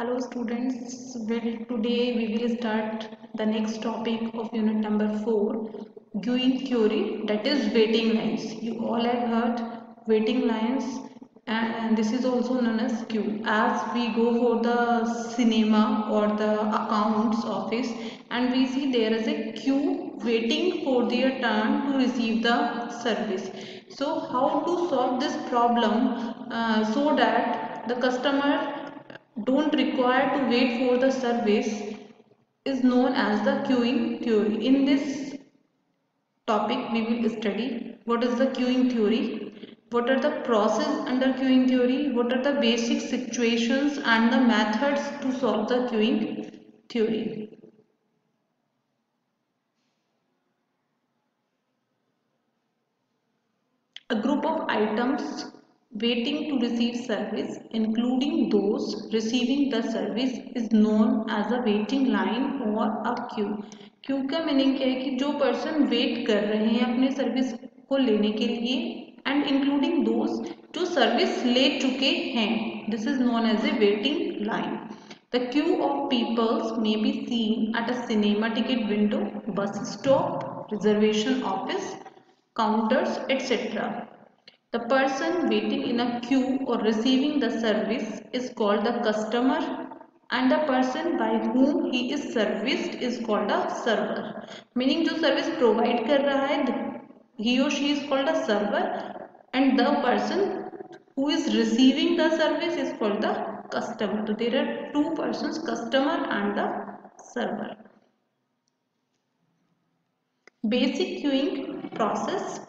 Hello students, well today we will start the next topic of unit number 4, Queuing theory, that is waiting lines. You all have heard waiting lines and this is also known as queue. As we go for the cinema or the accounts office and we see there is a queue waiting for their turn to receive the service. So how to solve this problem so that the customer don't require to wait for the service is known as the queuing theory. In this topic we will study what is the queuing theory, what are the process under queuing theory, what are the basic situations and the methods to solve the queuing theory. A group of items waiting to receive service, including those receiving the service, is known as a waiting line or a queue. Queue का meaning क्या है कि जो person wait कर रहे हैं अपने service को लेने के लिए and including those जो service ले चुके हैं, this is known as a waiting line. The queue of peoples may be seen at a cinema ticket window, bus stop, reservation office, counters, etc. The person waiting in a queue or receiving the service is called the customer and the person by whom he is serviced is called a server. Meaning जो service provide कर रहा है, he or she is called a server and the person who is receiving the service is called the customer. So there are two persons, customer and the server. Basic queuing process.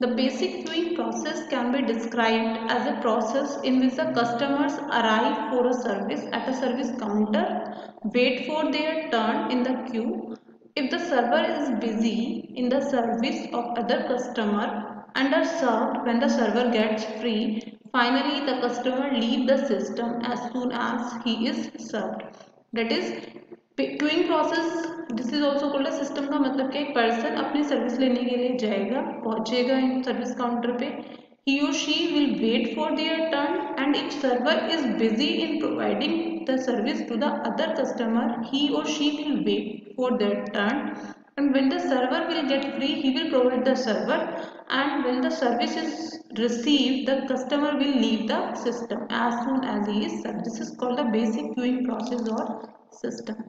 The basic queuing process can be described as a process in which the customers arrive for a service at a service counter, wait for their turn in the queue. If the server is busy in the service of other customer and are served when the server gets free, finally the customer leaves the system as soon as he is served. That is queuing process. This is also called a system. का मतलब कि एक person अपनी service लेने के लिए जाएगा, पहुंचेगा इन सर्विस काउंटर पे. He or she will wait for their turn and if server is busy in providing the service to the other customer, he or she will wait for their turn and when the server will get free he will provide the server and when the service is received the customer will leave the system as soon as he is served. This is called the basic queuing process or system.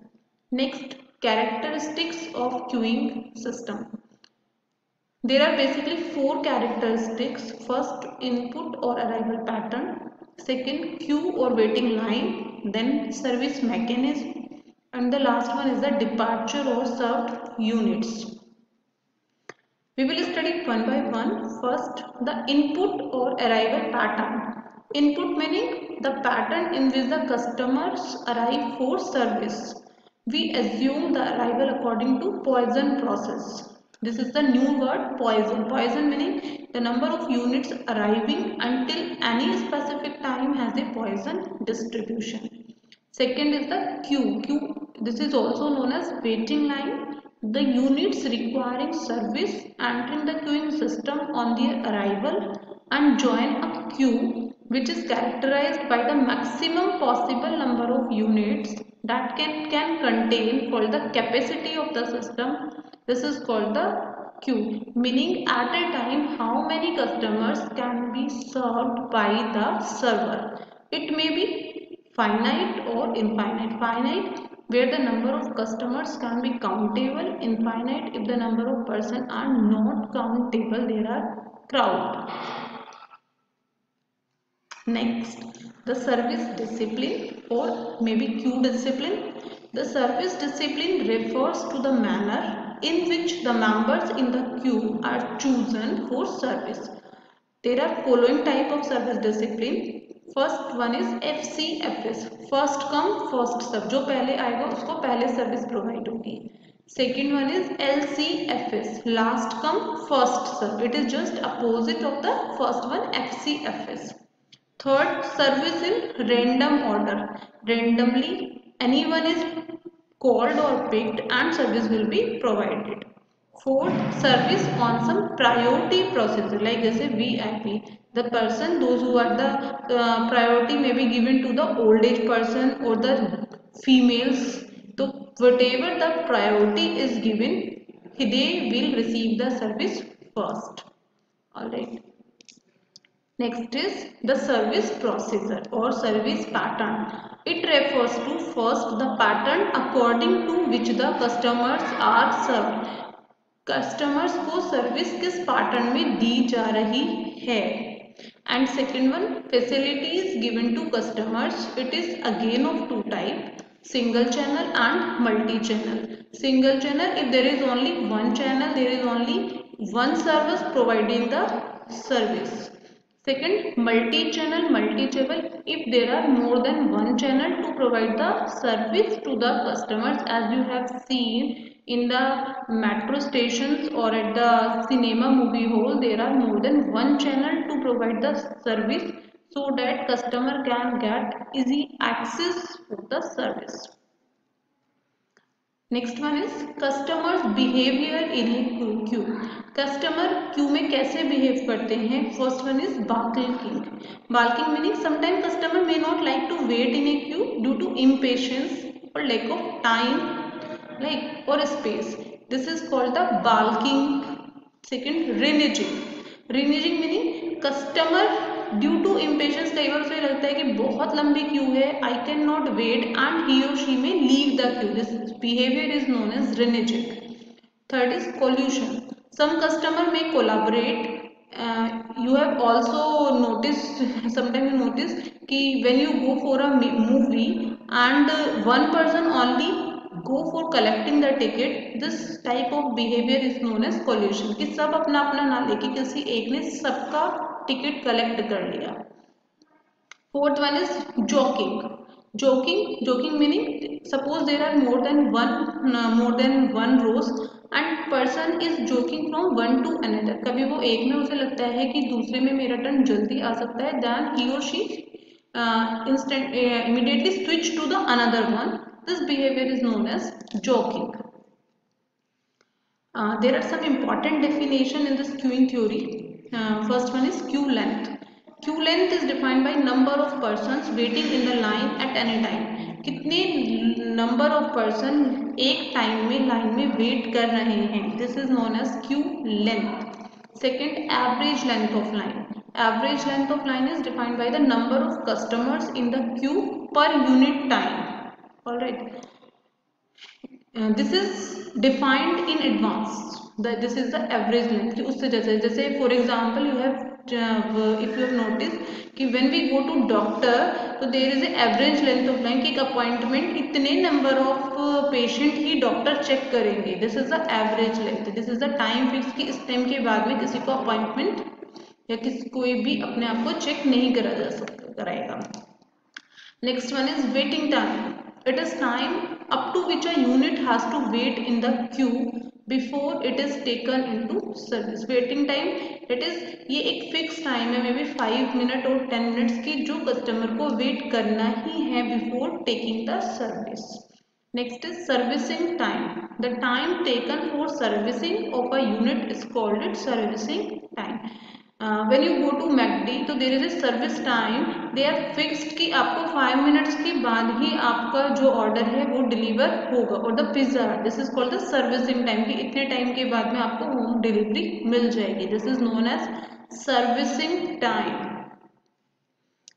Next, characteristics of queuing system. There are basically four characteristics. First, input or arrival pattern. Second, queue or waiting line. Then, service mechanism. And the last one is the departure or served units. We will study one by one. First, the input or arrival pattern. Input meaning the pattern in which the customers arrive for service. We assume the arrival according to Poisson process. This is the new word Poisson. Poisson meaning the number of units arriving until any specific time has a Poisson distribution. Second is the queue. Queue, this is also known as waiting line. The units requiring service enter the queuing system on their arrival and join a queue which is characterized by the maximum possible number of units that can contain, called the capacity of the system. This is called the queue, meaning at a time how many customers can be served by the server. It may be finite or infinite. Finite where the number of customers can be countable, infinite if the number of persons are not countable, there are crowd. Next, the service discipline or maybe queue discipline. The service discipline refers to the manner in which the members in the queue are chosen for service. There are following type of service discipline. First one is FCFS, first come first serve. जो पहले आएगा उसको पहले service provide होगी. Second one is LCFS, last come first serve. It is just opposite of the first one, FCFS. Third, service in random order. Randomly, anyone is called or picked and service will be provided. Fourth, service on some priority processes like जैसे VIP. The person, those who are the priority may be given to the old age person or the females. So whatever the priority is given, they will receive the service first. All right. Next is the service procedure or service pattern. It refers to first the pattern according to which the customers are served. Customers को service किस pattern में दी जा रही है. And second one, facilities given to customers. It is again of two type, single channel and multi channel. Single channel, if there is only one channel, there is only one service providing the service. Second, multi-channel, if there are more than one channel to provide the service to the customers, as you have seen in the metro stations or at the cinema movie hall, there are more than one channel to provide the service so that customer can get easy access to the service. Next one is customers behaviour in a queue. Customer queue में कैसे behave करते हैं. First one is balking. Balking meaning sometime customer may not like to wait in a queue due to impatience or lack of time like or space. This is called the balking. Second, reneging. Reneging meaning customer due to impatience कई बार उसे लगता है कि बहुत लंबी queue है, I can not wait and he or she may leave the queue. This behavior is known as renegade. Third is collusion. Some customer may collaborate. You have also noticed, sometimes you notice कि when you go for a movie and one person only go for collecting the ticket, this type of behavior is known as collusion. कि सब अपना अपना ना लेके किसी एक ने सबका ticket collect कर लिया. Fourth one is joking. Joking meaning suppose there are more than one rows and person is joking from one to another. कभी वो एक में उसे लगता है कि दूसरे में मेरा टर्न जल्दी आ सकता है, then he or she immediately switch to the another one. This behavior is known as joking. There are some important definition in this queuing theory. First one is queue length. Queue length is defined by number of persons waiting in the line at any time. कितने number of person एक time में line में wait कर रहे हैं. This is known as queue length. Second, average length of line. Average length of line is defined by the number of customers in the queue per unit time. All right. This is defined in advance. This is the average length. उससे जैसे for example you have if you have noticed कि when we go to doctor, so there is an average length of line कि एक appointment इतने number of patient he doctor check करेंगे. This is the average length. This is the time fixed कि इस time के बाद में किसी को appointment या किसी कोई भी अपने आप को check नहीं करा जा सकता कराएगा. Next one is waiting time. It is time up to which a unit has to wait in the queue before it is taken into service. Waiting time, it is ये एक fixed time है, may B 5 minute और 10 minutes की जो customer को wait करना ही है before taking the service. Next is servicing time. The time taken for servicing of a unit is called it servicing time. When you go to McD, तो there is a service time. They are fixed कि आपको 5 minutes के बाद ही आपका जो order है वो deliver होगा. और the pizza, this is called the servicing time कि इतने टाइम के बाद में आपको होम डिलीवरी मिल जाएगी. This is known as servicing time.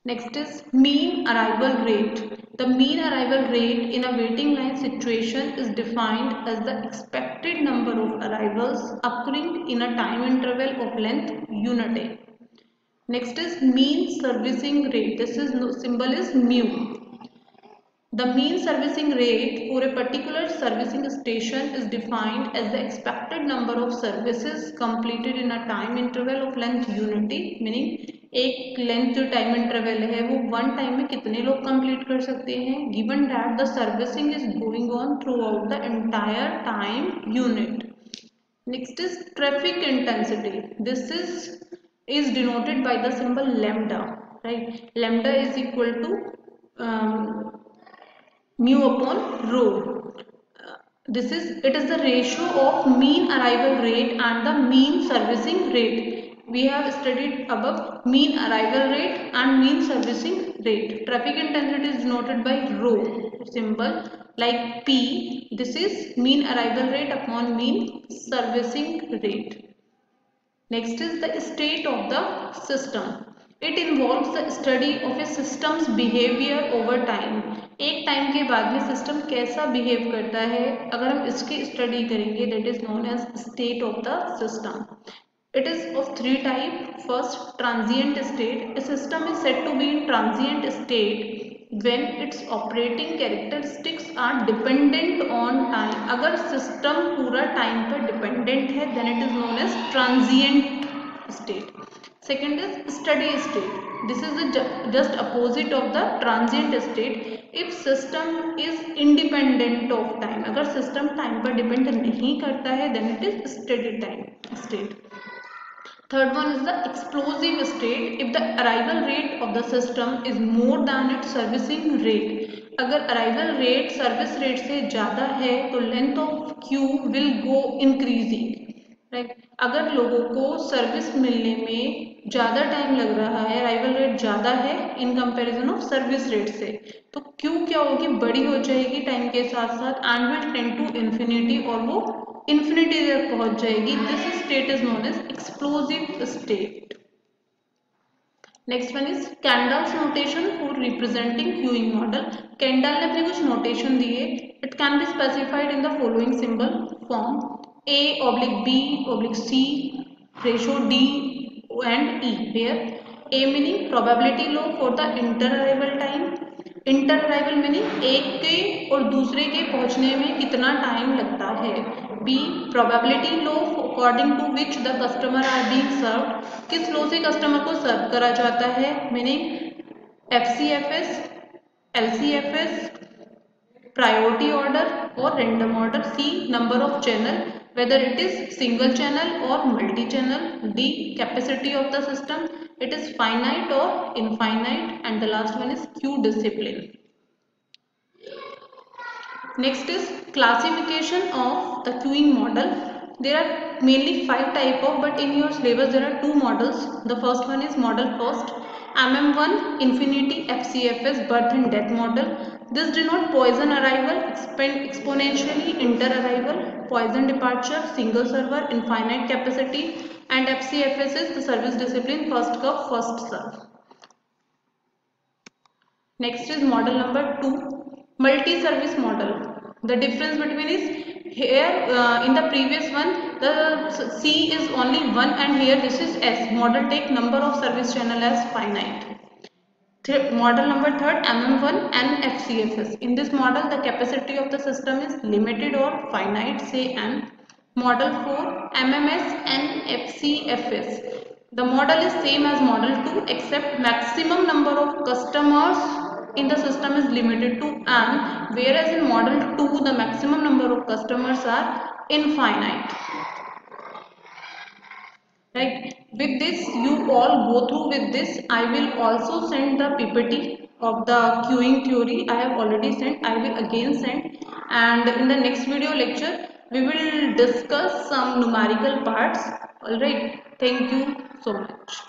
Next is mean arrival rate. The mean arrival rate in a waiting line situation is defined as the expected number of arrivals occurring in a time interval of length unit. Next is mean servicing rate. This is symbol is mu. The mean servicing rate for a particular servicing station is defined as the expected number of services completed in a time interval of length unity. Meaning एक length जो time interval है वो one time में कितने लोग complete कर सकते हैं. Given that the servicing is going on throughout the entire time unit. Next is traffic intensity. This is denoted by the symbol lambda, right? Lambda is equal to mu upon rho. it is the ratio of mean arrival rate and the mean servicing rate. We have studied above mean arrival rate and mean servicing rate. Traffic intensity is denoted by rho symbol like P. This is mean arrival rate upon mean servicing rate. Next is the state of the system. It involves the study of a system's behavior over time. एक time के बाद में system कैसा behave करता है अगर हम इसकी स्टडी करेंगे, that is known as state of the system. It is of three type. First, transient state. A system is said to be in transient state when its operating characteristics are dependent on time. अगर system पूरा time पर dependent है then it is known as transient state. Second is steady state. This is the just opposite of the transient state. If system is independent of time, अगर system time पर depend नहीं करता है then it is steady time state. Third one is the explosive state. If the arrival rate of the system is more than its servicing rate, अगर arrival rate service rate से ज़्यादा है तो length of queue will go increasing. Right? अगर लोगों को service मिलने में ज़्यादा टाइम लग रहा है, अराइवल रेट ज़्यादा है in comparison of service rate से, तो क्यू क्या होगी, बड़ी हो जाएगी टाइम के साथ साथ and will tend to infinity और वो इन्फिनिटी तक पहुंच जाएगी. This state is known as explosive state. Next one is Kendall's notation for representing queuing model. Kendall ने अपने कुछ नोटेशन दिए. It can be specified in the following symbol form: A/B/C, ratio D and E, where A meaning probability law for the inter-arrival time. Inter-arrival meaning एक के और दूसरे के पहुँचने में कितना टाइम लगता है. B probability law according to which the customer are being served. किस law से customer को serve करा जाता है, meaning FCFS, LCFS, priority order और random order. C number of channel, whether it is single channel or multi channel. D capacity of the system, it is finite or infinite. And the last one is Q discipline. Next is classification of the queuing model. There are mainly 5 type of, but in your syllabus there are 2 models. The first one is model first, MM1 infinity FCFS birth and death model. This denotes Poisson arrival, exponentially inter arrival, Poisson departure, single server, infinite capacity, and FCFS is the service discipline, first come first serve. Next is model number 2, multi-service model. The difference between is here in the previous one the C is only one and here this is S. Model take number of service channel as finite. Model number 3rd, MM1 and FCFS. In this model, the capacity of the system is limited or finite, say M. Model 4, MMS and FCFS. The model is same as model 2 except maximum number of customers in the system is limited to M, whereas in model 2, the maximum number of customers are infinite. Right? With this, you all go through with this. I will also send the PPT of the queuing theory. I have already sent. I will again send. And in the next video lecture, we will discuss some numerical parts. All right. Thank you so much.